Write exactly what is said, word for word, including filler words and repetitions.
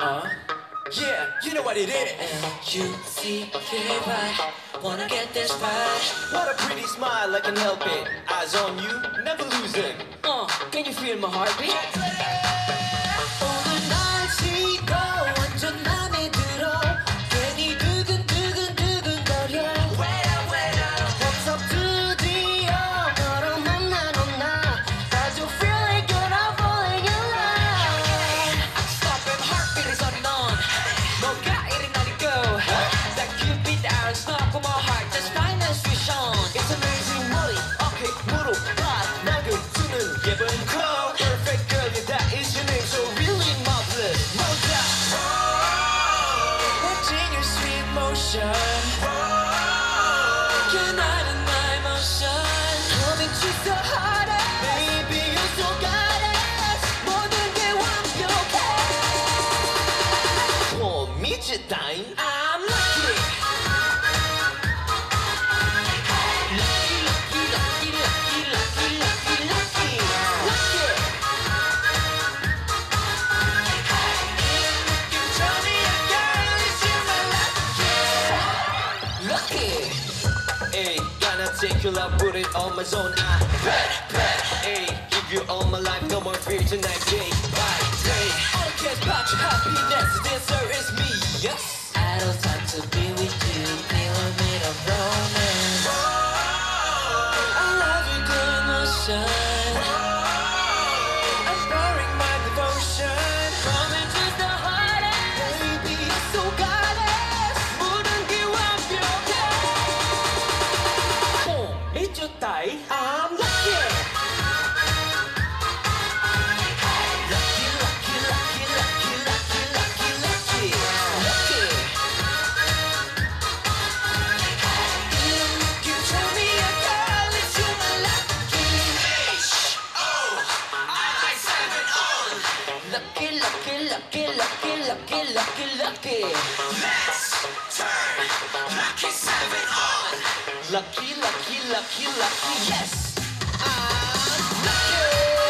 Uh, yeah, you know what it is. L U C K, right? Wanna get this right? What a pretty smile, I can help it. Eyes on you, never losing. Uh, can you feel my heartbeat? I'm lucky. Lucky, lucky, lucky, lucky, lucky, lucky, lucky. Lucky. If you tell me a girl is you lucky. Lucky. Hey, gonna take your love, put it on my zone. I bet, bet. Hey, give you all my life, no more fear tonight. Day by day. I don't care about your happiness. The answer is me. Yes. I don't have to be with you. Feeling made of romance. Oh, I love you, good emotion. Oh, I'm pouring my devotion. Coming to the hardest. Baby, you're so goddess. Wouldn't give up your guess. Oh, it's your tie. I'm lucky. Lucky, lucky, lucky, lucky, lucky, lucky, lucky. Let's turn Lucky Seven on. Lucky, lucky, lucky, lucky. Yes, I'm lucky.